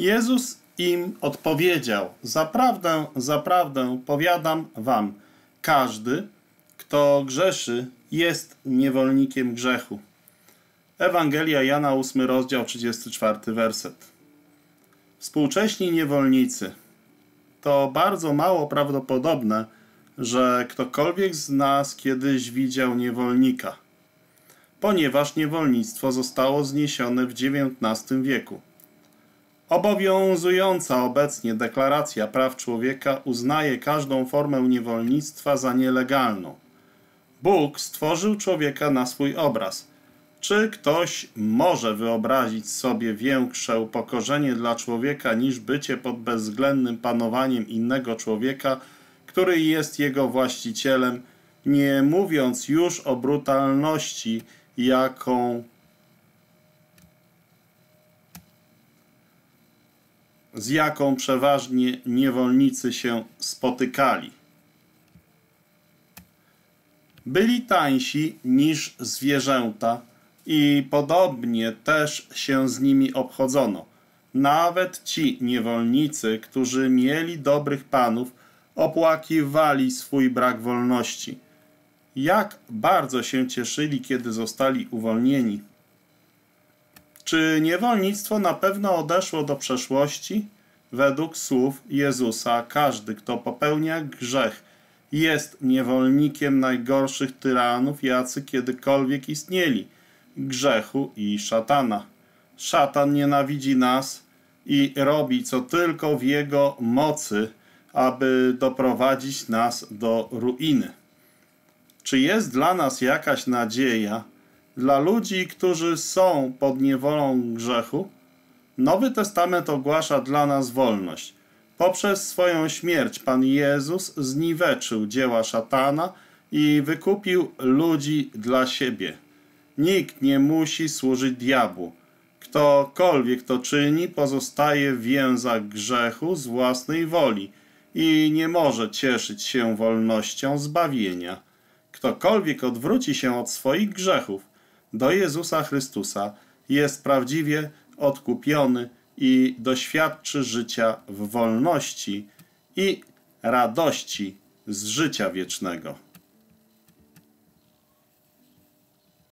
Jezus im odpowiedział: zaprawdę, zaprawdę powiadam wam, każdy, kto grzeszy, jest niewolnikiem grzechu. Ewangelia Jana, 8 rozdział, 34 werset. Współcześni niewolnicy. To bardzo mało prawdopodobne, że ktokolwiek z nas kiedyś widział niewolnika, ponieważ niewolnictwo zostało zniesione w XIX wieku. Obowiązująca obecnie Deklaracja Praw Człowieka uznaje każdą formę niewolnictwa za nielegalną. Bóg stworzył człowieka na swój obraz. Czy ktoś może wyobrazić sobie większe upokorzenie dla człowieka niż bycie pod bezwzględnym panowaniem innego człowieka, który jest jego właścicielem, nie mówiąc już o brutalności, z jaką przeważnie niewolnicy się spotykali. Byli tańsi niż zwierzęta i podobnie też się z nimi obchodzono. Nawet ci niewolnicy, którzy mieli dobrych panów, opłakiwali swój brak wolności. Jak bardzo się cieszyli, kiedy zostali uwolnieni. Czy niewolnictwo na pewno odeszło do przeszłości? Według słów Jezusa każdy, kto popełnia grzech, jest niewolnikiem najgorszych tyranów, jacy kiedykolwiek istnieli, grzechu i szatana. Szatan nienawidzi nas i robi co tylko w jego mocy, aby doprowadzić nas do ruiny. Czy jest dla nas jakaś nadzieja? Dla ludzi, którzy są pod niewolą grzechu, Nowy Testament ogłasza dla nas wolność. Poprzez swoją śmierć Pan Jezus zniweczył dzieła szatana i wykupił ludzi dla siebie. Nikt nie musi służyć diabłu. Ktokolwiek to czyni, pozostaje w więzach grzechu z własnej woli i nie może cieszyć się wolnością zbawienia. Ktokolwiek odwróci się od swoich grzechów do Jezusa Chrystusa, jest prawdziwie odkupiony i doświadczy życia w wolności i radości z życia wiecznego.